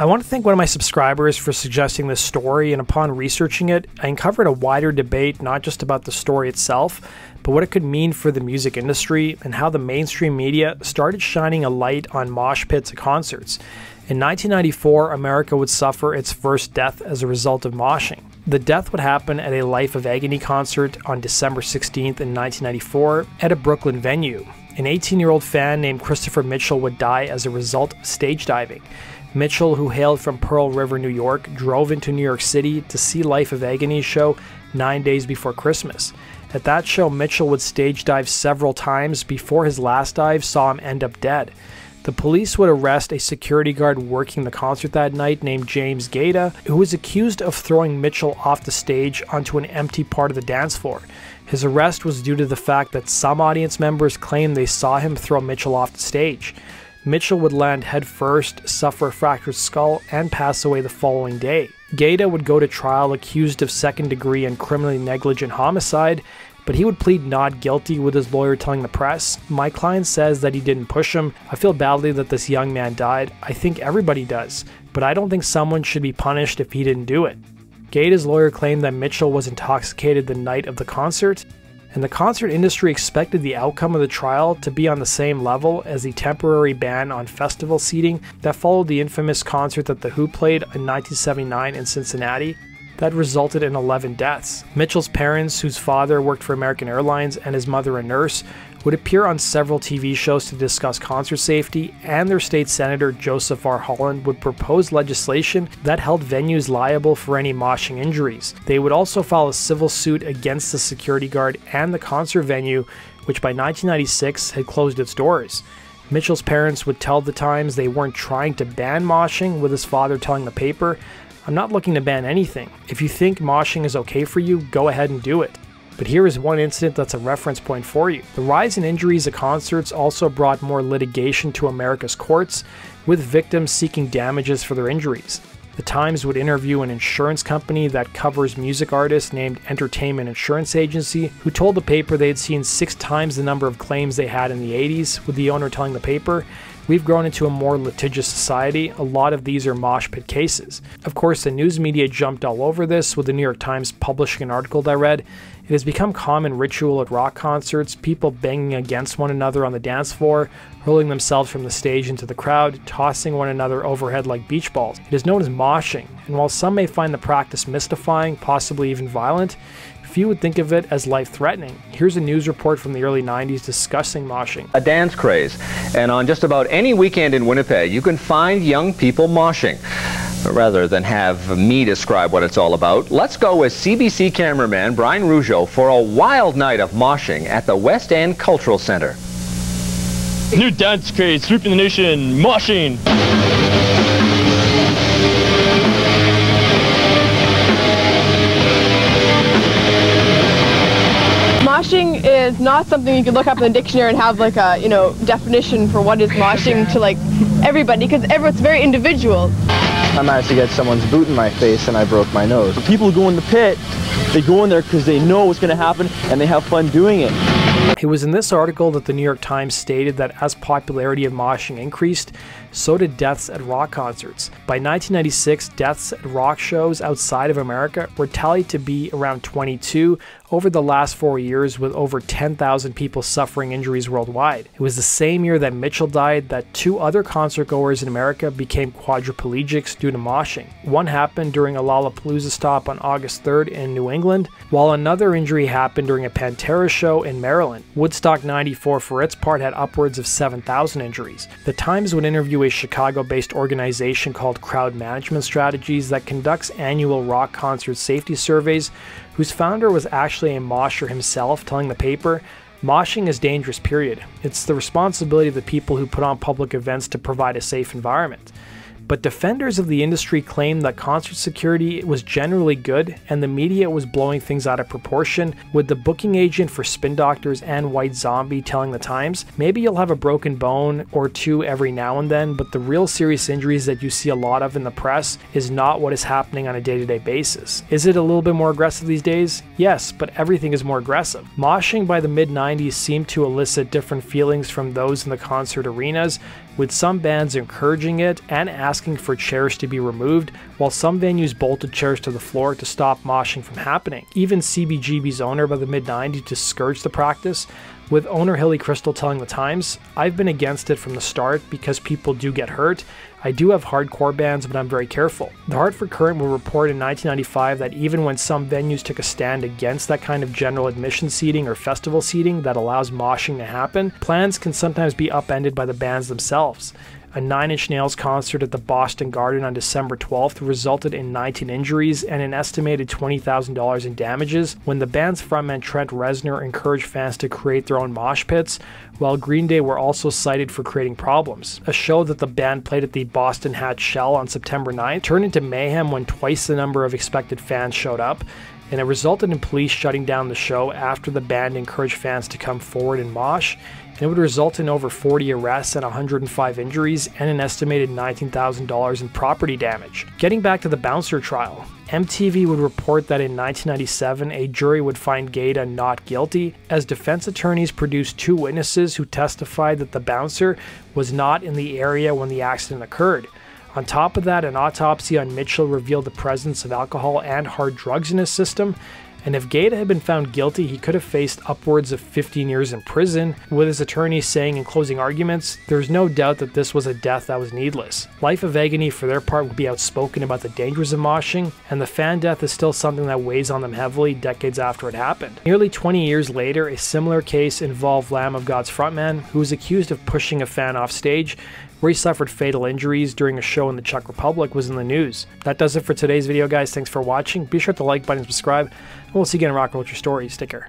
I want to thank one of my subscribers for suggesting this story, and upon researching it, I uncovered a wider debate not just about the story itself, but what it could mean for the music industry and how the mainstream media started shining a light on mosh pits at concerts. In 1994, America would suffer its first death as a result of moshing. The death would happen at a Life of Agony concert on December 16th in 1994 at a Brooklyn venue. An 18-year-old fan named Christopher Mitchell would die as a result of stage diving. Mitchell, who hailed from Pearl River, New York, drove into New York City to see Life of Agony's show 9 days before Christmas. At that show, Mitchell would stage dive several times before his last dive saw him end up dead. The police would arrest a security guard working the concert that night named James Gheida, who was accused of throwing Mitchell off the stage onto an empty part of the dance floor. His arrest was due to the fact that some audience members claimed they saw him throw Mitchell off the stage. Mitchell would land headfirst, suffer a fractured skull, and pass away the following day. Gheida would go to trial accused of second-degree and criminally negligent homicide, but he would plead not guilty, with his lawyer telling the press, "My client says that he didn't push him. I feel badly that this young man died. I think everybody does, but I don't think someone should be punished if he didn't do it." Gheida's lawyer claimed that Mitchell was intoxicated the night of the concert, and the concert industry expected the outcome of the trial to be on the same level as the temporary ban on festival seating that followed the infamous concert that The Who played in 1979 in Cincinnati that resulted in 11 deaths. Mitchell's parents, whose father worked for American Airlines and his mother a nurse, would appear on several TV shows to discuss concert safety, and their state senator Joseph R. Holland would propose legislation that held venues liable for any moshing injuries. They would also file a civil suit against the security guard and the concert venue, which by 1996 had closed its doors. Mitchell's parents would tell the Times they weren't trying to ban moshing, with his father telling the paper, "I'm not looking to ban anything. If you think moshing is okay for you, go ahead and do it." But here is one incident that's a reference point for you. The rise in injuries at concerts also brought more litigation to America's courts, with victims seeking damages for their injuries. The Times would interview an insurance company that covers music artists named Entertainment Insurance Agency, who told the paper they had seen 6 times the number of claims they had in the 80s, with the owner telling the paper, "We've grown into a more litigious society. A lot of these are mosh pit cases." Of course, the news media jumped all over this, with the New York Times publishing an article that read, "It has become common ritual at rock concerts, people banging against one another on the dance floor, hurling themselves from the stage into the crowd, tossing one another overhead like beach balls. It is known as moshing, and while some may find the practice mystifying, possibly even violent, few would think of it as life-threatening." Here's a news report from the early 90s discussing moshing. A dance craze, and on just about any weekend in Winnipeg, you can find young people moshing. But rather than have me describe what it's all about, let's go with CBC cameraman Brian Rougeau for a wild night of moshing at the West End Cultural Centre. New dance craze sweeping the nation, moshing! Moshing is not something you can look up in the dictionary and have like a, you know, definition for what is moshing to like everybody, because everyone's very individual. I managed to get someone's boot in my face and I broke my nose. The people who go in the pit, they go in there because they know what's going to happen and they have fun doing it. It was in this article that the New York Times stated that as popularity of moshing increased, so did deaths at rock concerts. By 1996, deaths at rock shows outside of America were tallied to be around 22 over the last 4 years, with over 10,000 people suffering injuries worldwide. It was the same year that Mitchell died that 2 other concertgoers in America became quadriplegics due to moshing. One happened during a Lollapalooza stop on August 3rd in New England, while another injury happened during a Pantera show in Maryland. Woodstock 94, for its part, had upwards of 7,000 injuries. The Times would interview a Chicago-based organization called Crowd Management Strategies that conducts annual rock concert safety surveys, whose founder was actually a mosher himself, telling the paper, "Moshing is dangerous, period. It's the responsibility of the people who put on public events to provide a safe environment." But defenders of the industry claimed that concert security was generally good and the media was blowing things out of proportion, with the booking agent for Spin Doctors and White Zombie telling the Times, "Maybe you'll have a broken bone or 2 every now and then, but the real serious injuries that you see a lot of in the press is not what is happening on a day-to-day basis." Is it a little bit more aggressive these days? Yes, but everything is more aggressive. Moshing by the mid-90s seemed to elicit different feelings from those in the concert arenas, with some bands encouraging it and asking for chairs to be removed, while some venues bolted chairs to the floor to stop moshing from happening. Even CBGB's owner by the mid-90s discouraged the practice, with owner Hilly Kristal telling The Times, "I've been against it from the start because people do get hurt. I do have hardcore bands, but I'm very careful." The Hartford Current will report in 1995 that even when some venues took a stand against that kind of general admission seating or festival seating that allows moshing to happen, plans can sometimes be upended by the bands themselves. A 9 Inch Nails concert at the Boston Garden on December 12th resulted in 19 injuries and an estimated $20,000 in damages when the band's frontman Trent Reznor encouraged fans to create their own mosh pits, while Green Day were also cited for creating problems. A show that the band played at the Boston Hatch Shell on September 9th turned into mayhem when twice the number of expected fans showed up, and it resulted in police shutting down the show after the band encouraged fans to come forward and mosh, and it would result in over 40 arrests and 105 injuries and an estimated $19,000 in property damage. Getting back to the bouncer trial, MTV would report that in 1997, a jury would find Gheida not guilty, as defense attorneys produced two witnesses who testified that the bouncer was not in the area when the accident occurred. On top of that, an autopsy on Mitchell revealed the presence of alcohol and hard drugs in his system, and if Gheida had been found guilty, he could have faced upwards of 15 years in prison, with his attorney saying in closing arguments, "There's no doubt that this was a death that was needless." Life of Agony, for their part, would be outspoken about the dangers of moshing, and the fan death is still something that weighs on them heavily decades after it happened. Nearly 20 years later, a similar case involved Lamb of God's frontman, who was accused of pushing a fan off stage, where he suffered fatal injuries during a show in the Czech Republic, was in the news. That does it for today's video, guys. Thanks for watching. Be sure to like button and subscribe, and we'll see you again in Rock Culture Stories. Take care.